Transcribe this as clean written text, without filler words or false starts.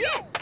Yes!